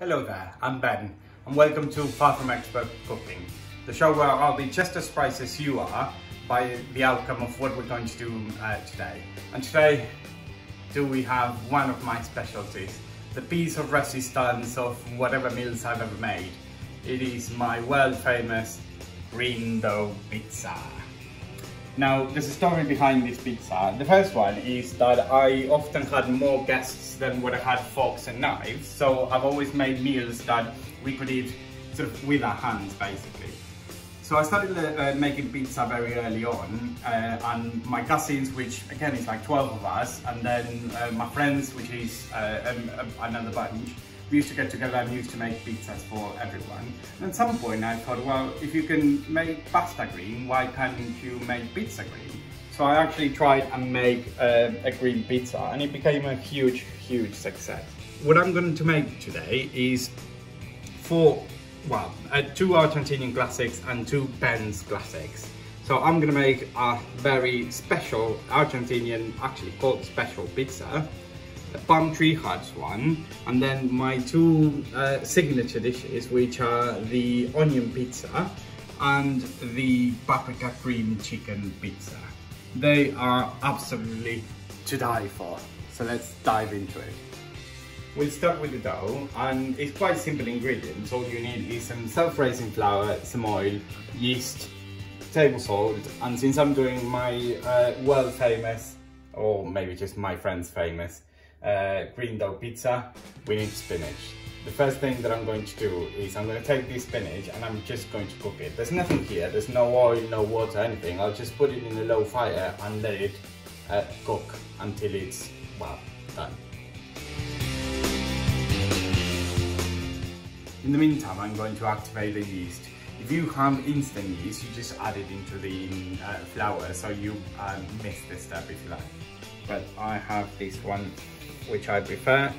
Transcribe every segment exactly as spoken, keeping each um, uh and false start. Hello there, I'm Ben and welcome to Far From Expert Cooking, the show where I'll be just as surprised as you are by the outcome of what we're going to do uh, today. And today, do we have one of my specialties, the piece of resistance of whatever meals I've ever made. It is my world famous green dough pizza. Now, there's a story behind this pizza. The first one is that I often had more guests than what I had forks and knives, so I've always made meals that we could eat sort of with our hands, basically. So I started uh, making pizza very early on, uh, and my cousins, which again is like twelve of us, and then uh, my friends, which is uh, um, another bunch, we used to get together and used to make pizzas for everyone. And at some point I thought, well, if you can make pasta green, why can't you make pizza green? So I actually tried and made uh, a green pizza, and it became a huge, huge success. What I'm going to make today is four, well, uh, two Argentinian classics and two Pen's classics. So I'm going to make a very special Argentinian, actually called special pizza, the palm tree hearts one, and then my two uh, signature dishes, which are the onion pizza and the paprika cream chicken pizza. They are absolutely to die for, so let's dive into it. We'll start with the dough, and it's quite simple ingredients. All you need is some self-raising flour, some oil, yeast, table salt, and since I'm doing my uh, world famous, or maybe just my friend's famous, Uh, green dough pizza, we need spinach. The first thing that I'm going to do is I'm going to take this spinach and I'm just going to cook it. There's nothing here, there's no oil, no water, anything. I'll just put it in a low fire and let it uh, cook until it's, well, done. In the meantime, I'm going to activate the yeast. If you have instant yeast, you just add it into the uh, flour, so you uh, miss the step if you like. But I have this one, which I prefer,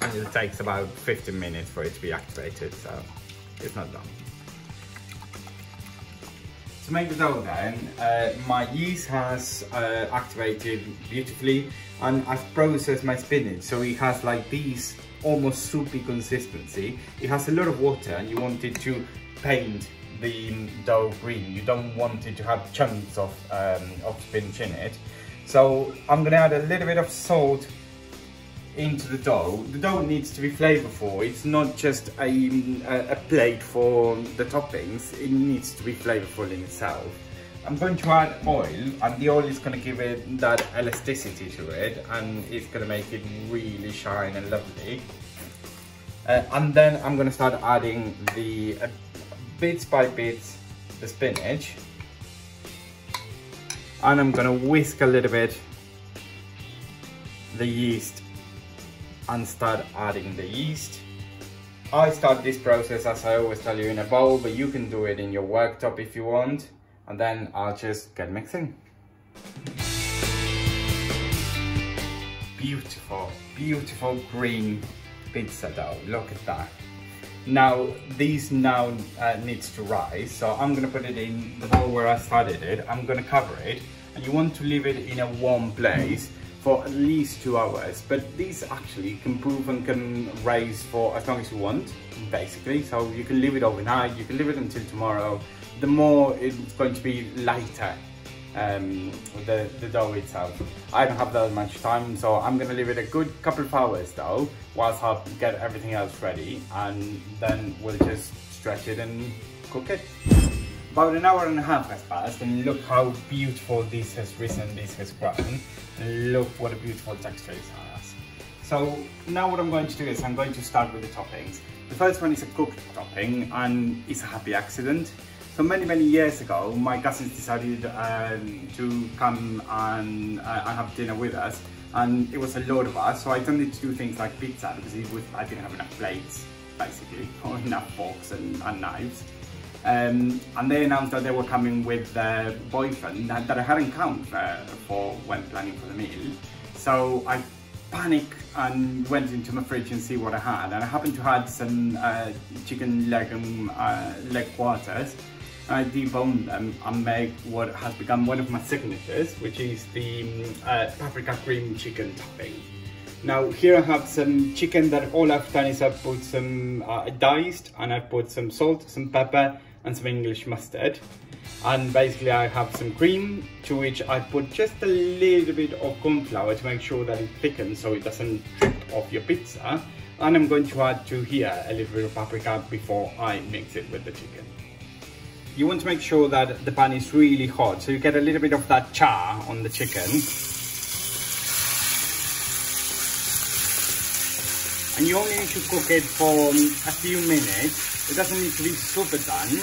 and it takes about fifteen minutes for it to be activated, so it's not long. To make the dough then, uh, my yeast has uh, activated beautifully, and I've processed my spinach, so it has like this almost soupy consistency. It has a lot of water, and you want it to paint the dough green. You don't want it to have chunks of, um, of spinach in it. So I'm going to add a little bit of salt into the dough. The dough needs to be flavourful. It's not just a, a plate for the toppings. It needs to be flavourful in itself. I'm going to add oil, and the oil is going to give it that elasticity to it, and it's going to make it really shine and lovely. Uh, and then I'm going to start adding the uh, bits by bits the spinach. And I'm gonna whisk a little bit the yeast and start adding the yeast. I start this process, as I always tell you, in a bowl, but you can do it in your worktop if you want. And then I'll just get mixing. Beautiful, beautiful green pizza dough, look at that. Now, these now uh, needs to rise, so I'm gonna put it in the bowl where I started it. I'm gonna cover it, and you want to leave it in a warm place for at least two hours. But these actually can prove and can rise for as long as you want, basically. So you can leave it overnight, you can leave it until tomorrow. The more it's going to be lighter, um, the, the dough itself. I don't have that much time, so I'm gonna leave it a good couple of hours though, whilst I get everything else ready, and then we'll just stretch it and cook it. About an hour and a half has passed, and look how beautiful this has risen, this has grown. Look what a beautiful texture it has. So now what I'm going to do is I'm going to start with the toppings. The first one is a cooked topping, and it's a happy accident. So many, many years ago, my cousins decided um, to come and uh, have dinner with us. And it was a load of us, so I tended to do things like pizza because it was, I didn't have enough plates, basically, or enough forks and, and knives. Um, and they announced that they were coming with their boyfriend that, that I hadn't counted for, for when planning for the meal. So I panicked and went into my fridge and see what I had. And I happened to have some uh, chicken leg, and, uh, leg quarters. I deboned them and make what has become one of my signatures, which is the uh, paprika cream chicken topping. Now here I have some chicken that all I've done is I've put some uh, diced, and I've put some salt, some pepper and some English mustard. And basically I have some cream, to which I put just a little bit of corn flour to make sure that it thickens so it doesn't drip off your pizza. And I'm going to add to here a little bit of paprika before I mix it with the chicken. You want to make sure that the pan is really hot, so you get a little bit of that char on the chicken. And you only need to cook it for a few minutes. It doesn't need to be super done,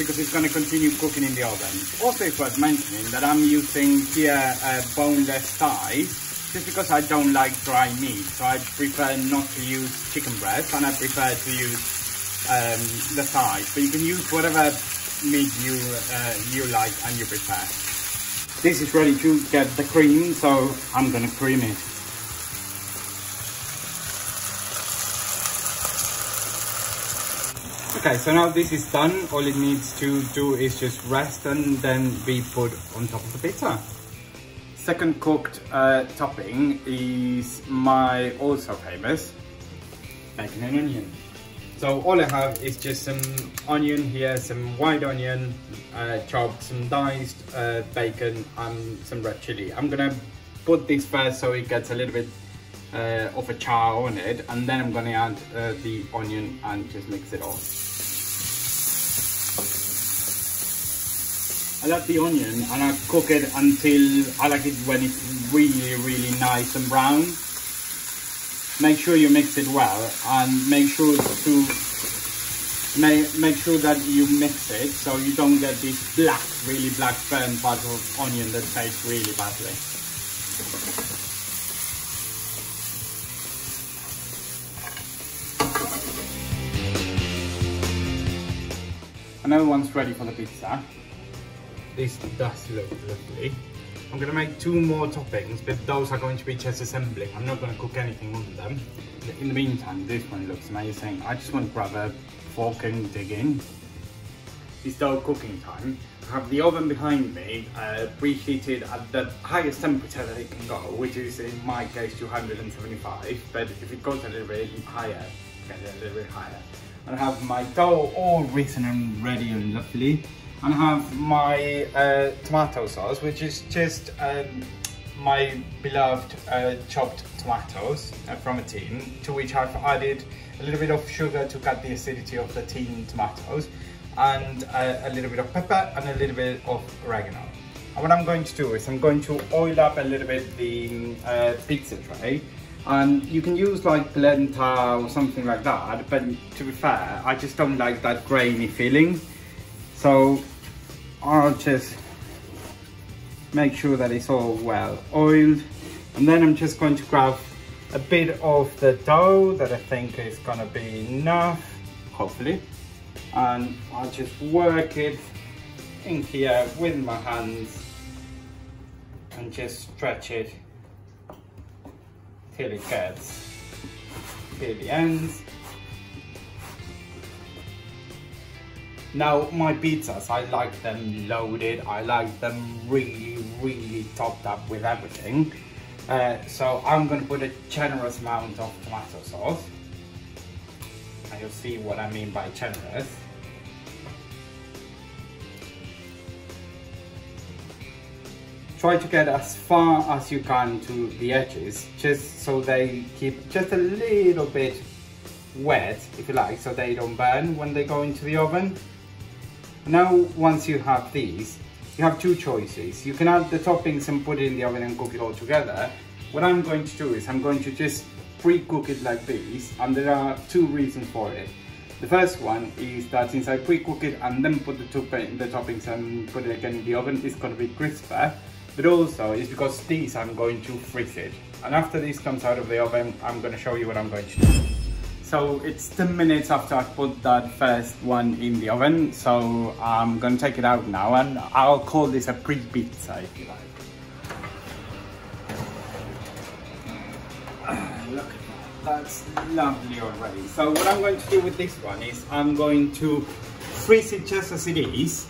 because it's going to continue cooking in the oven. Also, it's worth mentioning that I'm using here a boneless thigh, just because I don't like dry meat, so I prefer not to use chicken breast, and I prefer to use um, the thigh. But you can use whatever meat you uh, you like and you prefer. This is ready to get the cream, so I'm going to cream it. Okay, so now this is done. All it needs to do is just rest and then be put on top of the pizza. Second cooked uh, topping is my also famous bacon and onion. So all I have is just some onion here, some white onion, uh, chopped, some diced uh, bacon and some red chili. I'm gonna put this first so it gets a little bit Uh, of a char on it, and then I'm going to add uh, the onion and just mix it all. I love the onion and I cook it until I like it when it's really really nice and brown. Make sure you mix it well and make sure to make, make sure that you mix it so you don't get this black, really black firm part of onion that tastes really badly. Another one's ready for the pizza. This does look lovely. I'm gonna make two more toppings, but those are going to be just assembling. I'm not gonna cook anything on them. In the meantime, this one looks amazing. I just want to grab a fork and dig in. It's now cooking time. I have the oven behind me, uh, preheated at the highest temperature that it can go, which is in my case two hundred seventy-five, but if it goes a little bit higher, get it a little bit higher. I have my dough all written and ready and lovely, and I have my uh, tomato sauce, which is just um, my beloved uh, chopped tomatoes uh, from a tin, to which I've added a little bit of sugar to cut the acidity of the tin tomatoes, and uh, a little bit of pepper and a little bit of oregano. And what I'm going to do is I'm going to oil up a little bit the uh, pizza tray. And you can use like polenta or something like that, but to be fair, I just don't like that grainy feeling. So I'll just make sure that it's all well oiled. And then I'm just going to grab a bit of the dough that I think is gonna be enough, hopefully. And I'll just work it in here with my hands and just stretch it till it gets till the ends. Now my pizzas, I like them loaded. I like them really, really topped up with everything. Uh, so I'm gonna put a generous amount of tomato sauce. And you'll see what I mean by generous. Try to get as far as you can to the edges, just so they keep just a little bit wet, if you like, so they don't burn when they go into the oven. Now, once you have these, you have two choices. You can add the toppings and put it in the oven and cook it all together. What I'm going to do is I'm going to just pre-cook it like this, and there are two reasons for it. The first one is that since I pre-cook it and then put the, the toppings and put it again in the oven, it's going to be crisper. But also, it's because these I'm going to freeze it. And after this comes out of the oven, I'm going to show you what I'm going to do. So it's ten minutes after I put that first one in the oven. So I'm going to take it out now, and I'll call this a pre-pizza if you like. Look at that, that's lovely already. So what I'm going to do with this one is I'm going to freeze it just as it is.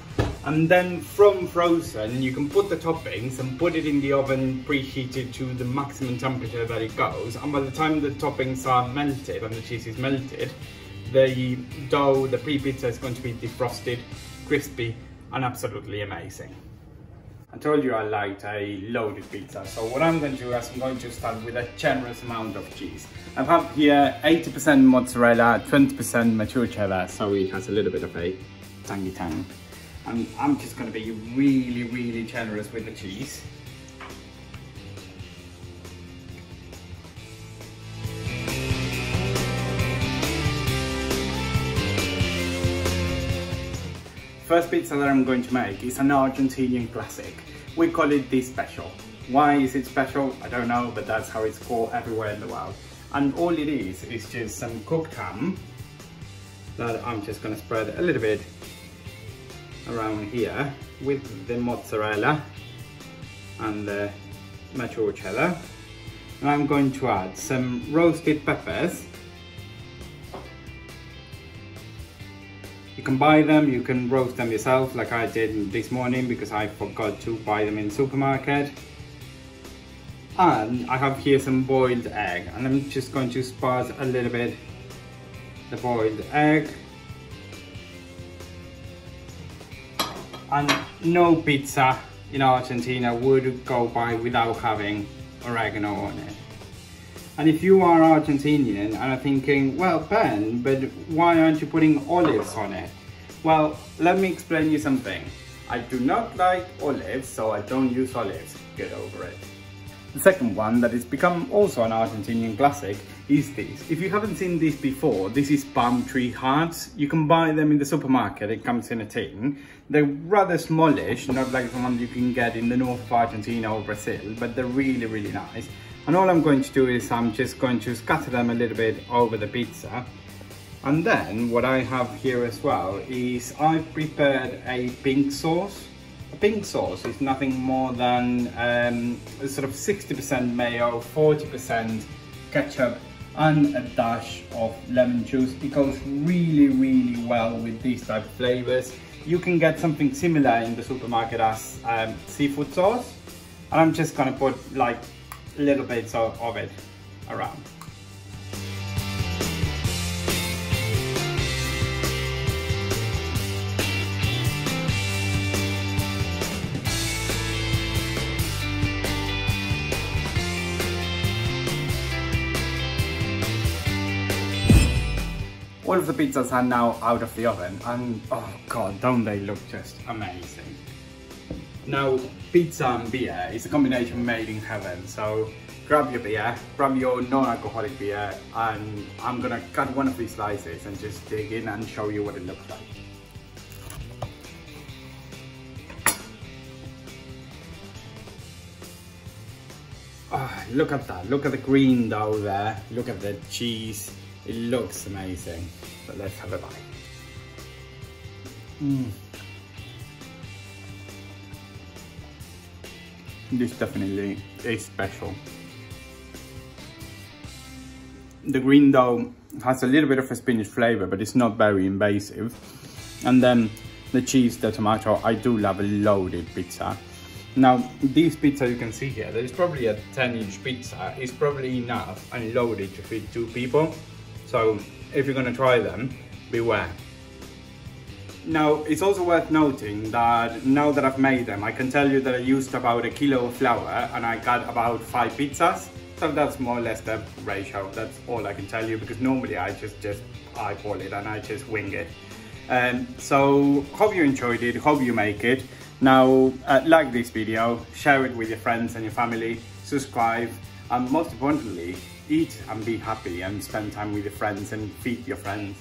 and then from frozen you can put the toppings and put it in the oven preheated to the maximum temperature that it goes, and by the time the toppings are melted and the cheese is melted, the dough, the pre-pizza is going to be defrosted, crispy and absolutely amazing. I told you I liked a loaded pizza, so what I'm going to do is I'm going to start with a generous amount of cheese. I have here eighty percent mozzarella, twenty percent mature cheddar, so it has a little bit of a tangy tang. And I'm just going to be really, really generous with the cheese. First pizza that I'm going to make is an Argentinian classic. We call it the special. Why is it special? I don't know, but that's how it's called everywhere in the world. And all it is, is just some cooked ham that I'm just gonna spread a little bit around here with the mozzarella and the mature cheddar. And I'm going to add some roasted peppers. You can buy them, you can roast them yourself like I did this morning because I forgot to buy them in the supermarket. And I have here some boiled egg, and I'm just going to sparse a little bit the boiled egg. And no pizza in Argentina would go by without having oregano on it. And if you are Argentinian and are thinking, well, Ben, but why aren't you putting olives on it? Well, let me explain you something. I do not like olives, so I don't use olives. Get over it. The second one that has become also an Argentinian classic is this. If you haven't seen this before, this is palm tree hearts. You can buy them in the supermarket, it comes in a tin. They're rather smallish, not like the one you can get in the north of Argentina or Brazil, but they're really, really nice. And all I'm going to do is I'm just going to scatter them a little bit over the pizza. And then what I have here as well is I've prepared a pink sauce. A pink sauce is nothing more than um, sort of sixty percent mayo, forty percent ketchup and a dash of lemon juice. It goes really, really well with these type of flavors. You can get something similar in the supermarket as um, seafood sauce. And I'm just gonna put like little bits of, of it around. All of the pizzas are now out of the oven, and oh god, don't they look just amazing. Now, pizza and beer is a combination made in heaven, so grab your beer, grab your non-alcoholic beer, and I'm gonna cut one of these slices and just dig in and show you what it looks like. Oh, look at that, look at the green dough there, look at the cheese, it looks amazing. But let's have a bite. Mm. This definitely is special. The green dough has a little bit of a spinach flavour, but it's not very invasive. And then the cheese, the tomato, I do love a loaded pizza. Now, this pizza you can see here, that is probably a ten inch pizza, is probably enough and loaded to feed two people. So if you're going to try them, beware. Now, it's also worth noting that now that I've made them, I can tell you that I used about a kilo of flour and I got about five pizzas. So that's more or less the ratio. That's all I can tell you, because normally I just, just eyeball it and I just wing it. Um, so hope you enjoyed it, hope you make it. Now, uh, like this video, share it with your friends and your family, subscribe, and most importantly, eat and be happy and spend time with your friends and feed your friends.